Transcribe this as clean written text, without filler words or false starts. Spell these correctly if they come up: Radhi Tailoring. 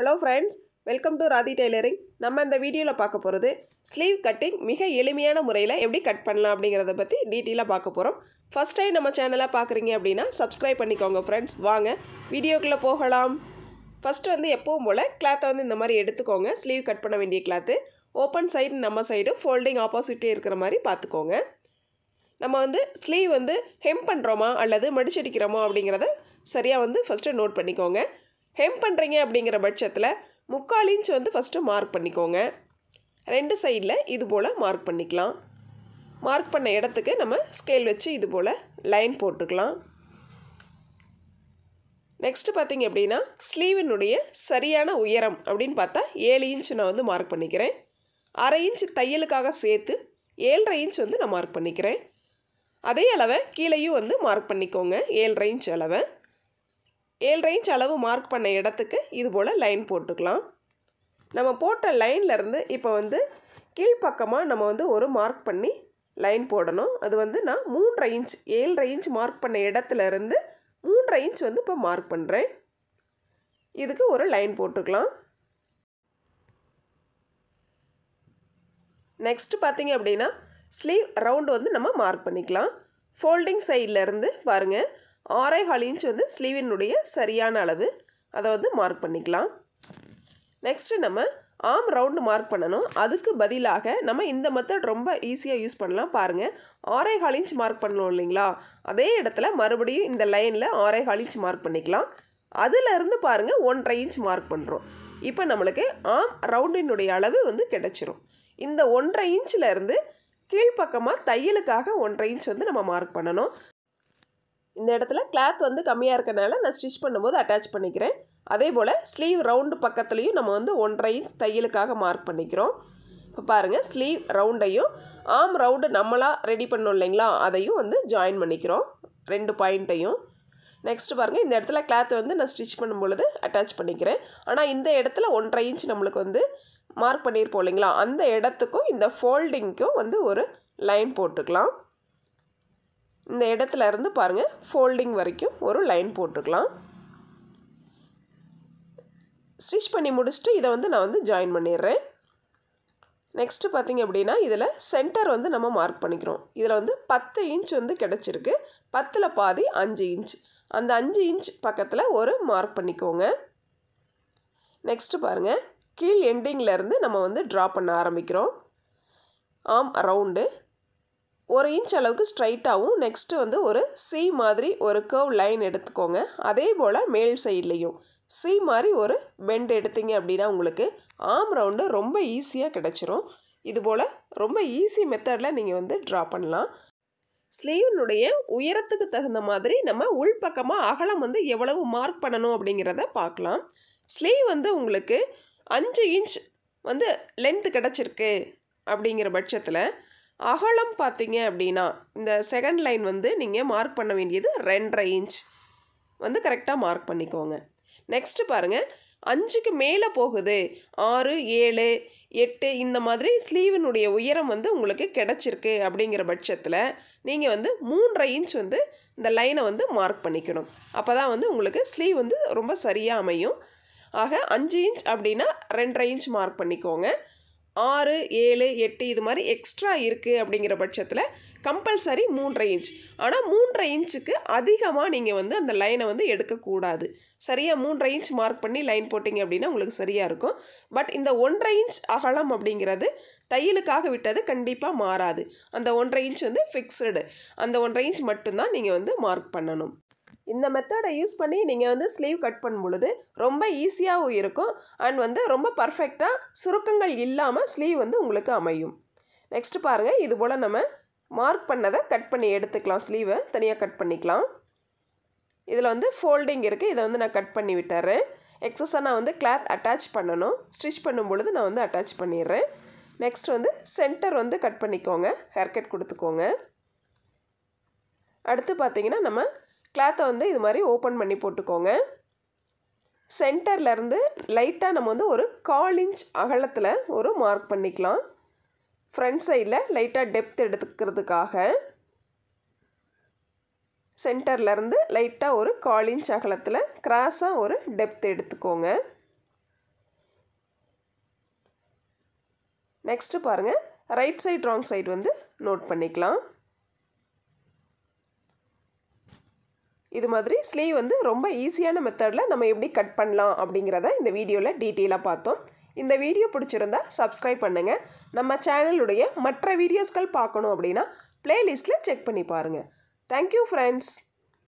Hello friends, welcome to Radhi Tailoring. நம்ம இந்த வீடியோல பார்க்க போறது ஸ்லீவ் கட்டிங் மிக எளிமையான முறையில் எப்படி கட் பண்ணலாம் அப்படிங்கறத பத்தி டீடைலா பார்க்க போறோம். ஃபர்ஸ்ட் டைம் நம்ம சேனலை பார்க்குறீங்க அப்படினா Subscribe பண்ணிக்கோங்க friends. வாங்க வீடியோக்குள்ள போகலாம். ஃபர்ஸ்ட் எப்பவும் போல கிளாத்தை இந்த மாதிரி எடுத்துக்கோங்க. ஸ்லீவ் கட் பண்ண வேண்டிய கிளாத் ஓபன் சைடு நம்ம சைடு ஃபோல்டிங் ஆப்போசிட்டே இருக்கிற மாதிரி பார்த்துக்கோங்க. நம்ம ஸ்லீவ் ஹெம் பண்றோமா அல்லது மடிச்சிடிக்கிறோமா அப்படிங்கறத சரியா ஃபர்ஸ்ட் நோட் பண்ணிக்கோங்க. ஹெம் பண்றீங்க அப்படிங்கற பட்சத்துல 3/4 இன்ச் ஃபர்ஸ்ட் மார்க் பண்ணிக்கோங்க. ரெண்டு சைடுல இது போல மார்க் பண்ணிக்கலாம். மார்க் பண்ண இடத்துக்கு நம்ம ஸ்கேல் வச்சு இது போல லைன் போட்டுக்கலாம். நெக்ஸ்ட் பாத்தீங்க அப்படினா ஸ்லீவினுடைய சரியான உயரம் அப்படினு பார்த்தா 7 இன்ச் நான் மார்க் பண்ணிக்கிறேன். 1/2 இன்ச் தையலுக்காக சேர்த்து 7.5 இன்ச் நான் மார்க் பண்ணிக்கிறேன். அதே அளவை கீழேயும் மார்க் பண்ணிக்கோங்க. 7.5 இன்ச் அளவை 7.5 இன்ச் அளவு மார்க் பண்ண இடத்துக்கு இது போல் லைன் போட்டுக்கலாம். நம்ம போட்ட லைன்லேருந்து இப்போ கீழ்ப்பக்கமாக நம்ம ஒரு மார்க் பண்ணி லைன் போடணும். அது நான் 3.5 இன்ச் 7.5 இன்ச் மார்க் பண்ண இடத்துலேருந்து 3.5 இன்ச் இப்போ மார்க் பண்ணுறேன். இதுக்கு ஒரு லைன் போட்டுக்கலாம். நெக்ஸ்ட் பார்த்தீங்க அப்படின்னா ஸ்லீவ் ரவுண்டு நம்ம மார்க் பண்ணிக்கலாம். ஃபோல்டிங் சைட்லேருந்து பாருங்கள் 6.5 இன்ச் ஸ்லீவினுடைய சரியான அளவு அதை மார்க் பண்ணிக்கலாம். நெக்ஸ்ட்டு நம்ம ஆம் ரவுண்டு மார்க் பண்ணணும். அதுக்கு பதிலாக நம்ம இந்த மெத்தட் ரொம்ப ஈஸியாக யூஸ் பண்ணலாம். பாருங்கள் 6.5 இன்ச் மார்க் பண்ணணும் இல்லைங்களா, அதே இடத்துல மறுபடியும் இந்த லைனில் 6.5 இன்ச் மார்க் பண்ணிக்கலாம். அதுலேருந்து பாருங்கள் 1.5 இன்ச் மார்க் பண்ணுறோம். இப்போ நம்மளுக்கு ஆம் ரவுண்டினுடைய அளவு கிடச்சிரும். இந்த 1.5 இன்ச்சிலேருந்து கீழ்ப்பக்கமாக தையலுக்காக 1.5 இன்ச் நம்ம மார்க் பண்ணணும். இந்த இடத்துல கிளாத் கம்மியாக இருக்கனால நான் ஸ்டிச் பண்ணும்போது அட்டாச் பண்ணிக்கிறேன். அதே போல் ஸ்லீவ் ரவுண்டு பக்கத்துலேயும் நம்ம 1.5 இன்ச் தையலுக்காக மார்க் பண்ணிக்கிறோம். இப்போ பாருங்கள் ஸ்லீவ் ரவுண்டையும் ஆம் ரவுண்டு நம்மளாக ரெடி பண்ணோம் இல்லைங்களா, அதையும் ஜாயின் பண்ணிக்கிறோம் ரெண்டு பாயிண்ட்டையும். நெக்ஸ்ட் பாருங்கள் இந்த இடத்துல கிளாத் நான் ஸ்டிச் பண்ணும் பொழுது அட்டாச் பண்ணிக்கிறேன். ஆனால் இந்த இடத்துல 1.5 இன்ச் நம்மளுக்கு மார்க் பண்ணியிருப்போம் இல்லைங்களா, அந்த இடத்துக்கும் இந்த ஃபோல்டிங்க்கும் ஒரு லைன் போட்டுக்கலாம். இந்த இடத்துல இருந்து பாருங்கள் ஃபோல்டிங் வரைக்கும் ஒரு லைன் போட்டுக்கலாம். ஸ்டிச் பண்ணி முடிச்சுட்டு இதை நான் ஜாயின் பண்ணிடுறேன். நெக்ஸ்ட்டு பார்த்திங்க அப்படின்னா இதில் சென்டர் நம்ம மார்க் பண்ணிக்கிறோம். இதில் 10 இன்ச் கிடச்சிருக்கு. 10ல் பாதி 5 இன்ச். அந்த 5 இன்ச் பக்கத்தில் ஒரு மார்க் பண்ணிக்கோங்க. நெக்ஸ்ட்டு பாருங்கள் கீழ் எண்டிங்லேருந்து நம்ம ட்ரா பண்ண ஆரம்பிக்கிறோம். ஆம் ரவுண்டு 1 இன்ச் அளவுக்கு ஸ்ட்ரைட்டாகவும் நெக்ஸ்ட்டு ஒரு சி மாதிரி ஒரு கர்வ் லைன் எடுத்துக்கோங்க. அதே போல் மேல் சைட்லேயும் சி மாதிரி ஒரு பெண்ட் எடுத்தீங்க அப்படின்னா உங்களுக்கு ஆம் ரவுண்டு ரொம்ப ஈஸியாக கிடச்சிரும். இதுபோல் ரொம்ப ஈஸி மெத்தடில் நீங்கள் ட்ரா பண்ணலாம். ஸ்லீவினுடைய உயரத்துக்கு தகுந்த மாதிரி நம்ம உள்பக்கமாக அகலம் எவ்வளவு மார்க் பண்ணணும் அப்படிங்கிறத பார்க்கலாம். ஸ்லீவ் உங்களுக்கு 5 இன்ச் லென்த்து கிடச்சிருக்கு அப்படிங்கிற பட்சத்தில் அகலம் பார்த்தீங்க அப்படின்னா இந்த செகண்ட் லைன் நீங்கள் மார்க் பண்ண வேண்டியது 2.5 இன்ச் கரெக்டாக மார்க் பண்ணிக்கோங்க. நெக்ஸ்ட்டு பாருங்கள் 5க்கு மேலே போகுது 6, 7, 8 இந்த மாதிரி ஸ்லீவினுடைய உயரம் உங்களுக்கு கிடச்சிருக்கு அப்படிங்கிற பட்சத்தில் நீங்கள் 3.5 இன்ச் இந்த லைனை மார்க் பண்ணிக்கணும். அப்போ தான் உங்களுக்கு ஸ்லீவ் ரொம்ப சரியாக அமையும். ஆக 5 இன்ச் அப்படின்னா 2.5 இன்ச் மார்க் பண்ணிக்கோங்க. 6, 7, 8 இது மாதிரி எக்ஸ்ட்ரா இருக்குது அப்படிங்கிற பட்சத்தில் கம்பல்சரி 3.5 இன்ச். ஆனால் 3.5 இன்ச்சுக்கு அதிகமாக நீங்கள் அந்த லைனை எடுக்கக்கூடாது. சரியாக 3.5 இன்ச் மார்க் பண்ணி லைன் போட்டிங்க அப்படின்னா உங்களுக்கு சரியாக இருக்கும். பட் இந்த 1.5 இன்ச் அகலம் அப்படிங்கிறது தையலுக்காக விட்டது, கண்டிப்பாக மாறாது. அந்த 1.5 இன்ச் ஃபிக்ஸடு. அந்த 1.5 இன்ச் மட்டும்தான் நீங்கள் மார்க் பண்ணணும். இந்த மெத்தடை யூஸ் பண்ணி நீங்கள் ஸ்லீவ் கட் பண்ணும் பொழுது ரொம்ப ஈஸியாகவும் இருக்கும். அண்ட் ரொம்ப பர்ஃபெக்டாக சுருக்கங்கள் இல்லாமல் ஸ்லீவ் உங்களுக்கு அமையும். நெக்ஸ்ட்டு பாருங்கள் இது போல் நம்ம மார்க் பண்ணதை கட் பண்ணி எடுத்துக்கலாம். ஸ்லீவை தனியாக கட் பண்ணிக்கலாம். இதில் ஃபோல்டிங் இருக்குது. இதை நான் கட் பண்ணி விட்டுறேன். எக்ஸஸாக நான் கிளாத் அட்டாச் பண்ணணும். ஸ்டிச் பண்ணும் பொழுது நான் அட்டாச் பண்ணிடுறேன். நெக்ஸ்ட் சென்டர் கட் பண்ணிக்கோங்க. ஹேர்கட் கொடுத்துக்கோங்க. அடுத்து பார்த்திங்கன்னா நம்ம கிளாத்தை இது மாதிரி ஓப்பன் பண்ணி போட்டுக்கோங்க. சென்டர்லேருந்து லைட்டாக நம்ம ஒரு 1/4 இன்ச் அகலத்தில் ஒரு மார்க் பண்ணிக்கலாம். ஃப்ரண்ட் சைடில் லைட்டாக டெப்த் எடுத்துக்கிறதுக்காக சென்டர்லேருந்து லைட்டாக ஒரு 1/4 இன்ச் அகலத்தில் கிராஸாக ஒரு டெப்த் எடுத்துக்கோங்க. Next பாருங்க right side wrong side வந்து note பண்ணிக்கலாம். இது மாதிரி sleeve வந்து ரொம்ப ஈஸியான மெத்தட்ல நம்ம எப்படி கட் பண்ணலாம் அப்படிங்கறதை இந்த வீடியோல டீடைலா பார்த்தோம். இந்த வீடியோ பிடிச்சிருந்தா subscribe பண்ணுங்க. நம்ம சேனல் உடைய மற்ற வீடியோஸ்கள் பார்க்கணும் அப்படினா playlistல செக் பண்ணி பாருங்க. Thank you friends.